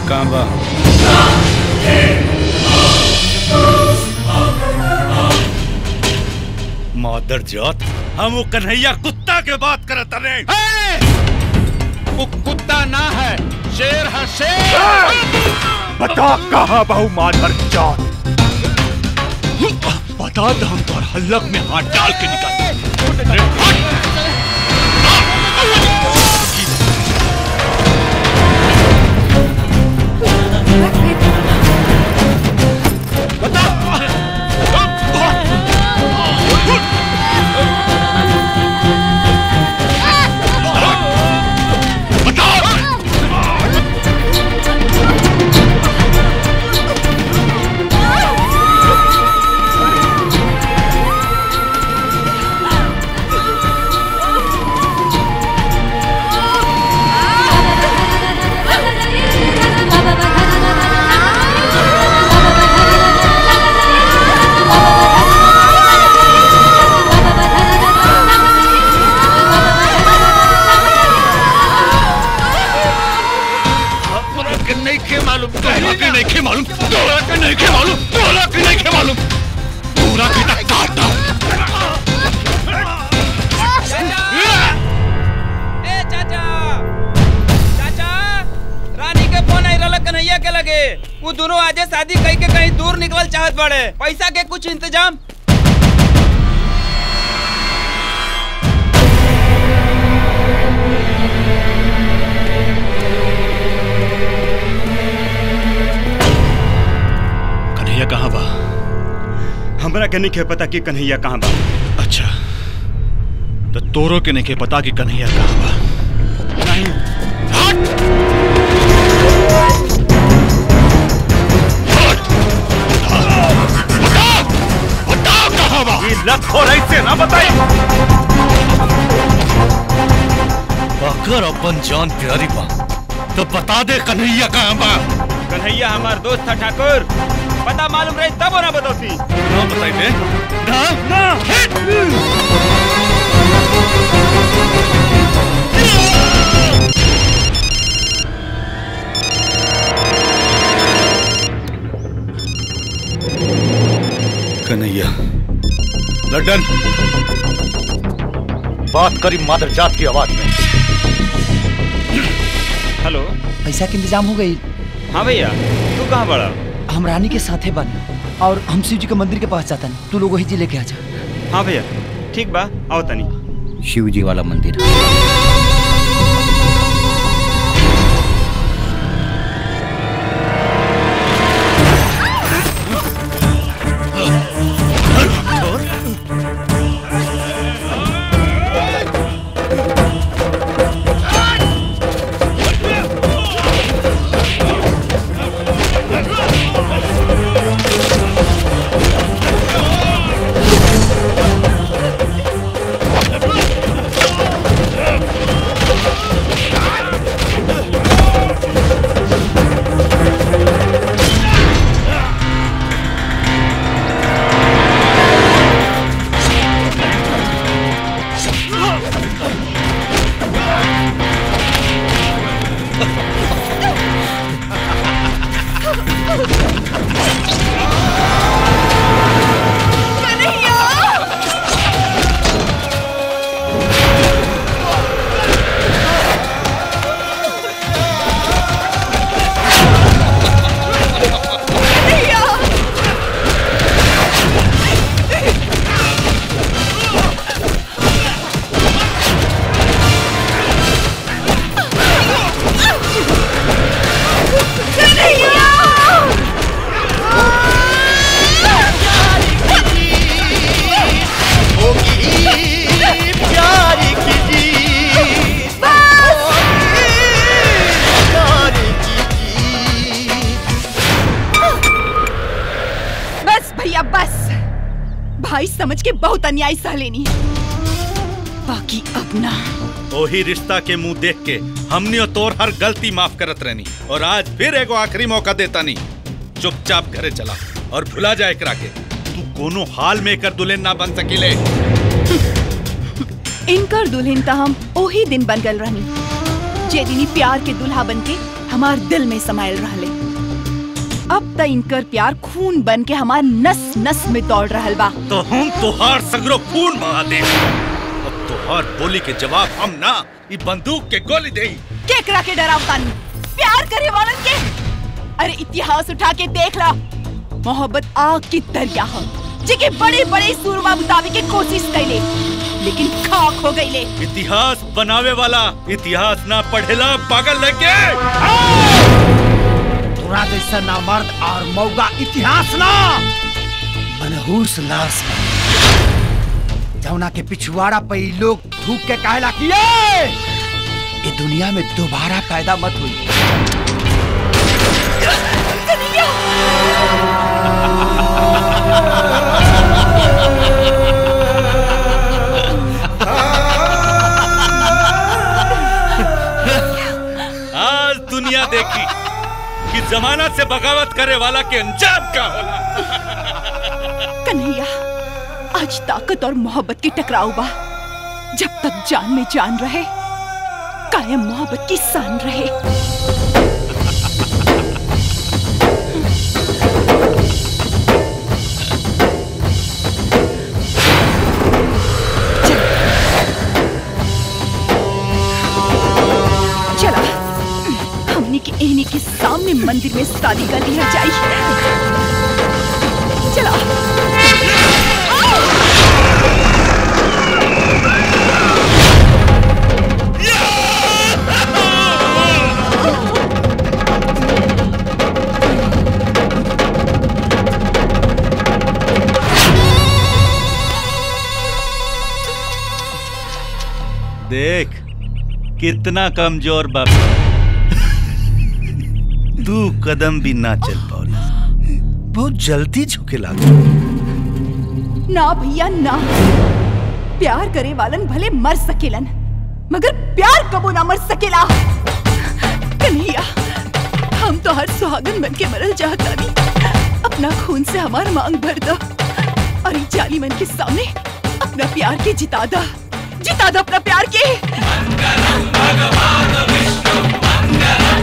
Kamba. मादर जात हम वो कन्हैया कुत्ता के बात करता नहीं। वो कुत्ता ना है, शेर है शेर। बता कहा बहु मादर जात, बता तो हम तो हल्लक में हाथ डाल के निकाल। पैसा के कुछ इंतजाम कन्हैया कहाँ बा? हमरा के नहीं पता कि कन्हैया कहाँ बा। अच्छा तो तोरो के नहीं पता कि कन्हैया कहाँ बा? नहीं। लखो रही से ना बताई। अगर अपन जान प्यारी बा तो बता दे कन्हैया कहाँ बा। कन्हैया हमार दोस्त था ठाकुर, पता मालूम रही तब ना बताती। ना बताई दे ना ना कन्हैया लड्डन, बात करी मादर जात की आवाज में। हेलो, पैसा के इंतजाम हो गई? हाँ भैया, तू कहाँ बड़ा? हम रानी के साथे बने और हम शिव जी के मंदिर के पास जाता नहीं, तू लोग वही जी लेके आ जा। हाँ भैया ठीक बा, आओ तनी। शिव जी वाला मंदिर सह लेनी, बाकी अपना वही रिश्ता के मुंह देख के हमने तोर हर गलती माफ करत रहनी और आज फिर एगो आखिरी मौका देता नहीं। चुपचाप घरे चला और भुला जाए एकरा के, तू कोनो हाल में कर दुल्हन ना बन सकीले। इनकर दुल्हन तो हम वही दिन बन गल रहनी जे दिनी प्यार के दुल्हा बन के हमार दिल में समायल रहले। अब त इनकर प्यार खून बन के हमार नस नस में दौड़ रहल बा। तो हम तुहार सगरो खून बहा दे। अब तुहार बोली के जवाब हम ना, इ बंदूक के गोली दे। केकरा के डरावतानी, प्यार करे वालन के। अरे इतिहास उठा के देख ला, मोहब्बत आग की दरिया है जिके बड़े बड़े सूरमा मुताबी के कोशिश कैले लेकिन खाक हो गई ले। इतिहास बनावे वाला इतिहास ना पढ़ेला पागल लगे। तुरा जैसा ना मर्द और मौगा इतिहास ना मनहूस लाश जौना के पिछवाड़ा पे लोग थूक के कहला कि ये दुनिया में दोबारा पैदा मत हुई। दुनिया देखी कि जमाना से बगावत करे वाला के अंजाम क्या होला। कन्हैया, आज ताकत और मोहब्बत की टकराव बा। जब तक जान में जान रहे कायम मोहब्बत की शान रहे। इन्हीं के सामने मंदिर में शादी कर लिया जाए। चला देख कितना कमजोर बाप, तू कदम भी ना चल पाई, बहुत जल्दी झुके लागे। ना भैया ना, प्यार करे वालन भले मर सकेलन मगर प्यार कबो ना मर सकेला। कन्हैया, हम तो हर सुहागन बन के मरल चाहता भी, अपना खून से हमार मांग भर दो और जाली मन के सामने अपना प्यार के जिता दा अपना प्यार के। मंगलम भगवान विष्णु मंगलम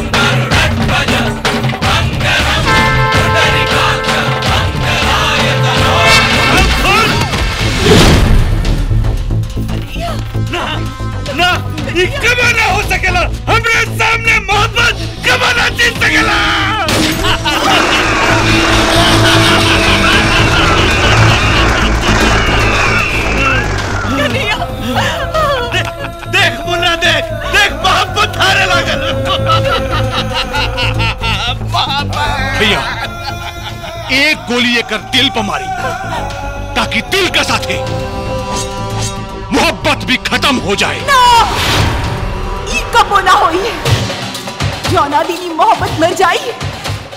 ना कब ना हो सकेला, हमरे सामने मोहब्बत कब ना जीत सकेला। देख मुन्ना, देख मोहब्बत हारे लागल। भैया, एक गोली एकर दिल पर मारी ताकि दिल का साथे मोहब्बत भी खत्म हो जाए। ना, ये कबो ना होई। जौना दिनी मोहब्बत मर जाई,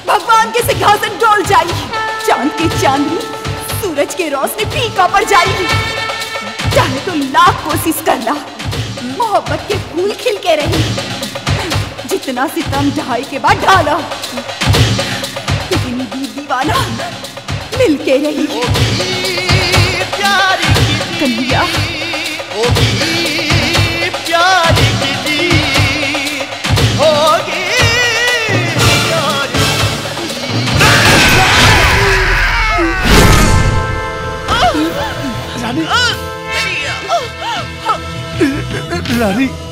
भगवान के सिंहासन डोल जाई, चांद के चांदनी सूरज के रोशनी फीका पड़ जाई। चाहे तो लाख कोशिश कर ला, मोहब्बत के फूल खिल के रही। जितना सितम ढाई के बाद ढाला, कितनी भी दीवाना मिल के रही। कन्हैया, होगी प्यार की जीत, होगी प्यार की जीत। रानी,